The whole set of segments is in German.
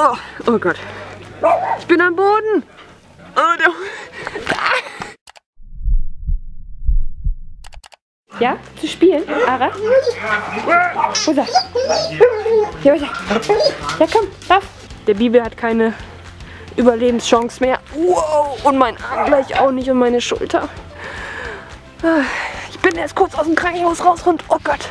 Oh, oh Gott. Ich bin am Boden. Oh, der Ja, zu spielen, Ara? Rosa. Ja, Rosa. Ja, komm, rauf. Der Biber hat keine Überlebenschance mehr. Wow, und mein Arm gleich auch nicht und meine Schulter. Ich bin erst kurz aus dem Krankenhaus raus und oh Gott.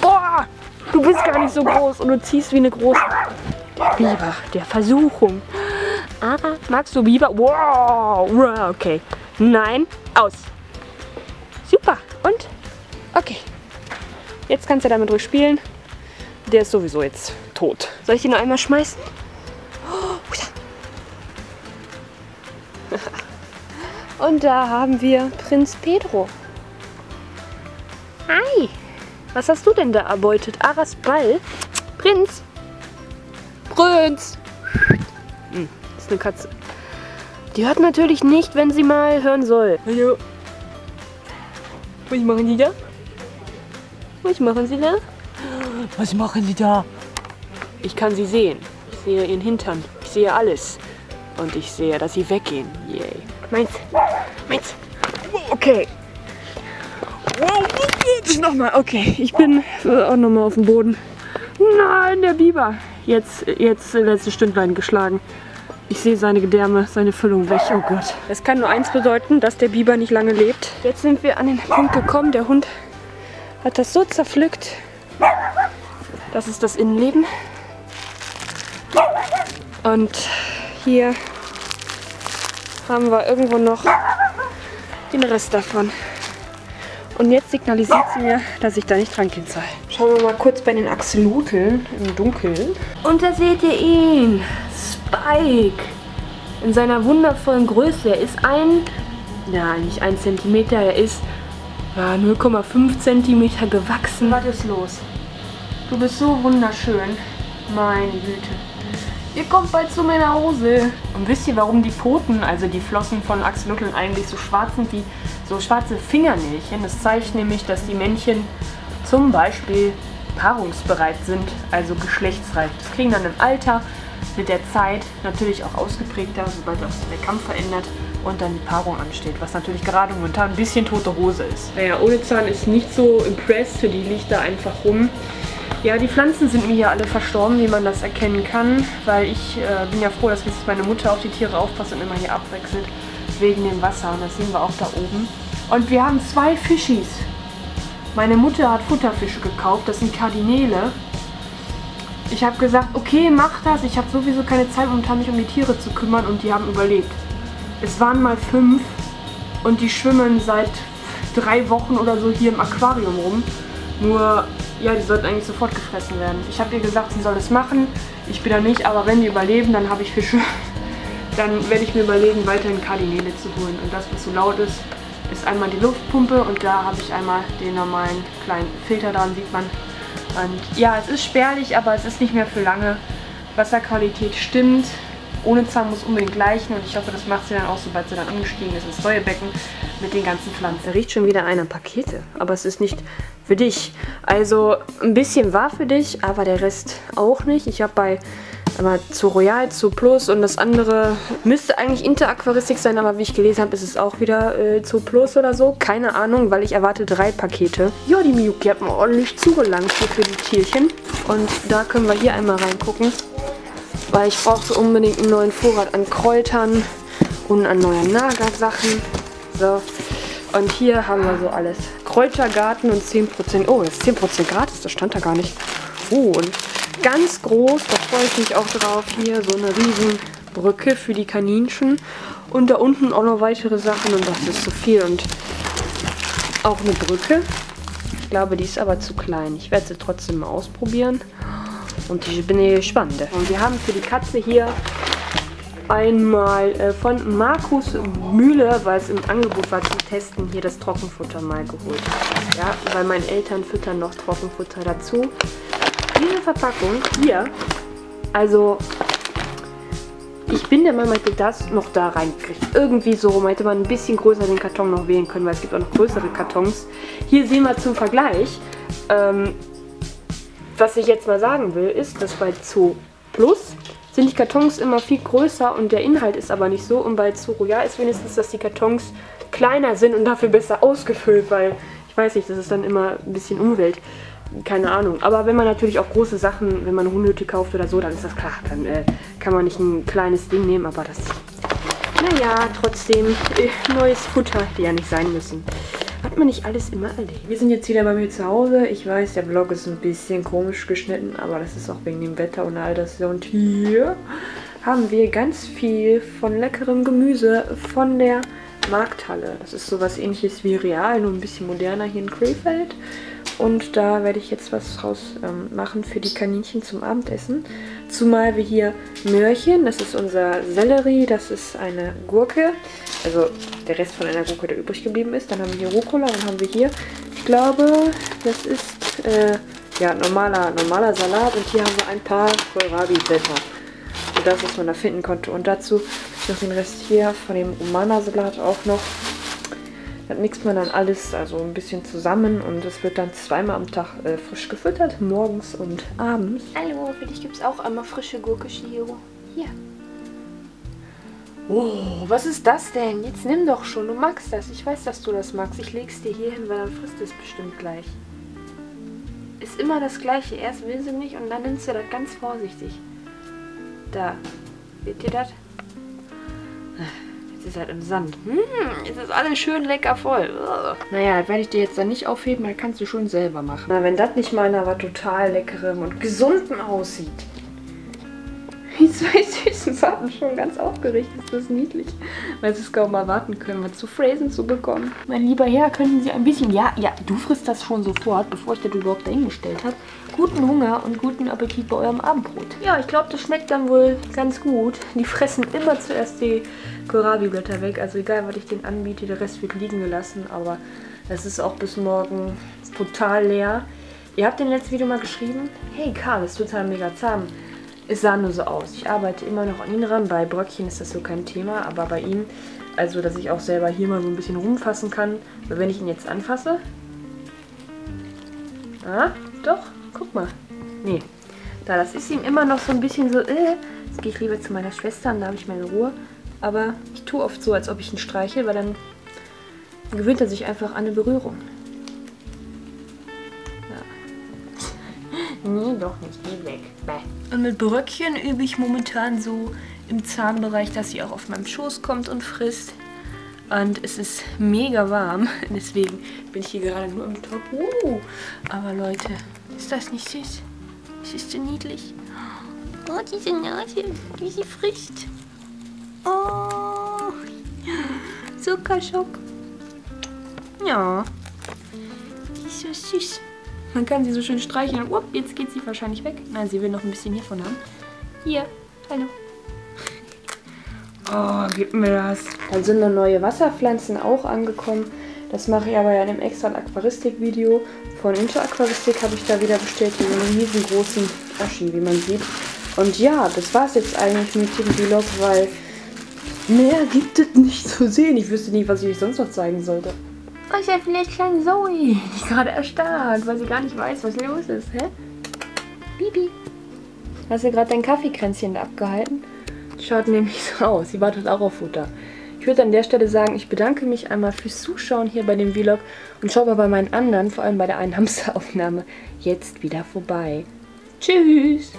Boah, du bist gar nicht so groß und du ziehst wie eine große. Der Biber, der Versuchung. Ara, magst du Biber? Wow, okay. Nein, aus. Super, und? Okay. Jetzt kannst du damit ruhig spielen. Der ist sowieso jetzt tot. Soll ich ihn noch einmal schmeißen? Und da haben wir Prinz Pedro. Hi. Was hast du denn da erbeutet? Aras Ball? Prinz. Prinz. Das ist eine Katze. Die hört natürlich nicht, wenn sie mal hören soll. Hallo. Was machen Sie da? Was machen Sie da? Was machen Sie da? Ich kann sie sehen. Ich sehe ihren Hintern. Ich sehe alles. Und ich sehe, dass sie weggehen. Yay. Meins. Meins. Okay. Wow, jetzt nochmal. Okay, ich bin auch nochmal auf dem Boden. Nein, der Biber. Jetzt letzte Stündlein geschlagen. Ich sehe seine Gedärme, seine Füllung weg. Oh Gott. Das kann nur eins bedeuten, dass der Biber nicht lange lebt. Jetzt sind wir an den Punkt gekommen. Der Hund hat das so zerpflückt. Das ist das Innenleben. Und hier haben wir irgendwo noch den Rest davon. Und jetzt signalisiert sie mir, dass ich da nicht dran gehen soll. Schauen wir mal kurz bei den Axoloteln im Dunkeln. Und da seht ihr ihn. Spike. In seiner wundervollen Größe. Er ist nicht 1 cm, er ist 0,5 cm gewachsen. Was ist los? Du bist so wunderschön. Meine Güte. Ihr kommt bald zu mir nach Hause. Und wisst ihr, warum die Pfoten, also die Flossen von Axolotln eigentlich so schwarz sind, wie so schwarze Fingernägelchen? Das zeigt nämlich, dass die Männchen zum Beispiel paarungsbereit sind, also geschlechtsreif. Das kriegen dann im Alter mit der Zeit natürlich auch ausgeprägter, sobald sich der Kampf verändert und dann die Paarung ansteht, was natürlich gerade momentan ein bisschen tote Hose ist. Naja, Ohnezahn ist nicht so impressed, die liegt da einfach rum. Ja, die Pflanzen sind mir hier alle verstorben, wie man das erkennen kann, weil ich bin ja froh, dass jetzt meine Mutter auf die Tiere aufpasst und immer hier abwechselt, wegen dem Wasser. Und das sehen wir auch da oben. Und wir haben 2 Fischis. Meine Mutter hat Futterfische gekauft, das sind Kardinäle. Ich habe gesagt, okay, mach das, ich habe sowieso keine Zeit, momentan mich um die Tiere zu kümmern, und die haben überlebt. Es waren mal 5 und die schwimmen seit 3 Wochen oder so hier im Aquarium rum. Nur, ja, die sollten eigentlich sofort gefressen werden. Ich habe ihr gesagt, sie soll es machen. Ich bin da nicht, aber wenn die überleben, dann habe ich Fische. Dann werde ich mir überlegen, weiterhin Kardinäle zu holen. Und das, was so laut ist, ist einmal die Luftpumpe, und da habe ich einmal den normalen kleinen Filter dran, sieht man. Und ja, es ist spärlich, aber es ist nicht mehr für lange. Wasserqualität stimmt. Ohnezahn muss unbedingt gleichen, und ich hoffe, das macht sie dann auch, sobald sie dann umgestiegen ist ins neue Becken mit den ganzen Pflanzen. Da riecht schon wieder einer Pakete, aber es ist nicht für dich. Also ein bisschen war für dich, aber der Rest auch nicht. Ich habe bei Zoo Royal, Zoo Plus, und das andere müsste eigentlich Inter-Aquaristik sein, aber wie ich gelesen habe, ist es auch wieder Zoo Plus oder so. Keine Ahnung, weil ich erwarte 3 Pakete. Jo, die Miyuki hat mir ordentlich zugelangt hier für die Tierchen. Und da können wir hier einmal reingucken, weil ich brauche so unbedingt einen neuen Vorrat an Kräutern und an neuen Nagersachen. So, und hier haben wir so alles. Kräutergarten und 10%, oh, das ist 10% gratis, das stand da gar nicht. Oh, und ganz groß, da freue ich mich auch drauf, hier so eine riesen Brücke für die Kaninchen. Und da unten auch noch weitere Sachen, und das ist so viel. Und auch eine Brücke. Ich glaube, die ist aber zu klein. Ich werde sie trotzdem mal ausprobieren. Und ich bin gespannt. Und wir haben für die Katze hier einmal von Markus Mühle, weil es im Angebot war zum Testen, hier das Trockenfutter mal geholt. Ja, weil meine Eltern füttern noch Trockenfutter dazu. Diese Verpackung hier, also ich bin der Meinung, ich hätte das noch da reingekriegt. Irgendwie so rum hätte man ein bisschen größer den Karton noch wählen können, weil es gibt auch noch größere Kartons. Hier sehen wir zum Vergleich, was ich jetzt mal sagen will, ist, dass bei Zoo Plus sind die Kartons immer viel größer und der Inhalt ist aber nicht so. Und bei Zoo Royal ist wenigstens, dass die Kartons kleiner sind und dafür besser ausgefüllt, weil, ich weiß nicht, das ist dann immer ein bisschen Umwelt. Keine Ahnung. Aber wenn man natürlich auch große Sachen, wenn man Hundehütte kauft oder so, dann ist das klar. Dann kann man nicht ein kleines Ding nehmen, aber das... Naja, trotzdem, neues Futter hätte ja nicht sein müssen. Hat man nicht alles immer erlebt. Wir sind jetzt wieder bei mir zu Hause. Ich weiß, der Vlog ist ein bisschen komisch geschnitten, aber das ist auch wegen dem Wetter und all das. Und hier haben wir ganz viel von leckerem Gemüse von der Markthalle. Das ist sowas ähnliches wie Real, nur ein bisschen moderner hier in Krefeld. Und da werde ich jetzt was draus machen für die Kaninchen zum Abendessen. Zumal wir hier Möhrchen, das ist unser Sellerie, das ist eine Gurke. Also der Rest von einer Gurke, der übrig geblieben ist. Dann haben wir hier Rucola, dann haben wir hier, ich glaube, das ist ja, normaler Salat. Und hier haben wir ein paar Kohlrabi-Blätter. Und das, was man da finden konnte. Und dazu noch den Rest hier von dem Omana-Salat auch noch. Das mixt man dann alles also ein bisschen zusammen und es wird dann zweimal am Tag frisch gefüttert, morgens und abends. Hallo, für dich gibt es auch einmal frische Gurke, Shiro. Hier. Oh, was ist das denn? Jetzt nimm doch schon, du magst das. Ich weiß, dass du das magst. Ich leg's dir hier hin, weil dann frisst es bestimmt gleich. Ist immer das Gleiche. Erst will sie nicht und dann nimmst du das ganz vorsichtig. Da. Seht ihr das? Ist halt im Sand. Jetzt ist alles schön lecker voll. Naja, das werde ich dir jetzt dann nicht aufheben, dann kannst du schon selber machen. Na, wenn das nicht mal nach was total leckerem und gesundem aussieht. Die zwei süßen Sachen schon ganz aufgeregt. Ist das niedlich, weil sie es kaum erwarten können, mal zu Phrasen zu bekommen. Mein lieber Herr, könnten Sie ein bisschen... Ja, du frisst das schon sofort, bevor ich das überhaupt dahingestellt habe. Guten Hunger und guten Appetit bei eurem Abendbrot. Ja, ich glaube, das schmeckt dann wohl ganz gut. Die fressen immer zuerst die Kohlrabi-Blätter weg. Also egal, was ich denen anbiete, der Rest wird liegen gelassen. Aber das ist auch bis morgen total leer. Ihr habt in dem letzten Video mal geschrieben, hey Karl, ist total mega zahm. Es sah nur so aus. Ich arbeite immer noch an ihn ran. Bei Bröckchen ist das so kein Thema, aber bei ihm, also dass ich auch selber hier mal so ein bisschen rumfassen kann. Weil wenn ich ihn jetzt anfasse... Ah, doch, guck mal. Nee, da, das ist ihm immer noch so ein bisschen so, jetzt gehe ich lieber zu meiner Schwester und da habe ich meine Ruhe. Aber ich tue oft so, als ob ich ihn streiche, weil dann gewöhnt er sich einfach an eine Berührung. Nee, doch nicht. Geh weg. Bäh. Und mit Bröckchen übe ich momentan so im Zahnbereich, dass sie auch auf meinem Schoß kommt und frisst. Und es ist mega warm. Deswegen bin ich hier gerade nur im Top. Aber Leute, ist das nicht süß? Es ist so niedlich. Oh, diese Nase, wie sie frisst. Oh, Zuckerschock. Ja, die ist so süß. Man kann sie so schön streicheln. Upp, jetzt geht sie wahrscheinlich weg. Nein, sie will noch ein bisschen hiervon haben. Hier, hallo. Oh, gib mir das. Dann sind noch neue Wasserpflanzen auch angekommen. Das mache ich aber ja in einem extra Aquaristik-Video. Von Inter-Aquaristik habe ich da wieder bestellt. Diese riesengroßen Aschen, wie man sieht. Und ja, das war es jetzt eigentlich mit dem Vlog, weil mehr gibt es nicht zu sehen. Ich wüsste nicht, was ich euch sonst noch zeigen sollte. Oh, ich habe vielleicht kleine Zoe, die ist gerade erstarrt, weil sie gar nicht weiß, was los ist, hä? Bibi. Hast du gerade dein Kaffeekränzchen abgehalten? Schaut nämlich so aus, sie wartet auch auf Futter. Ich würde an der Stelle sagen, ich bedanke mich einmal fürs Zuschauen hier bei dem Vlog und schaue mal bei meinen anderen, vor allem bei der einen Hamsteraufnahme, jetzt wieder vorbei. Tschüss!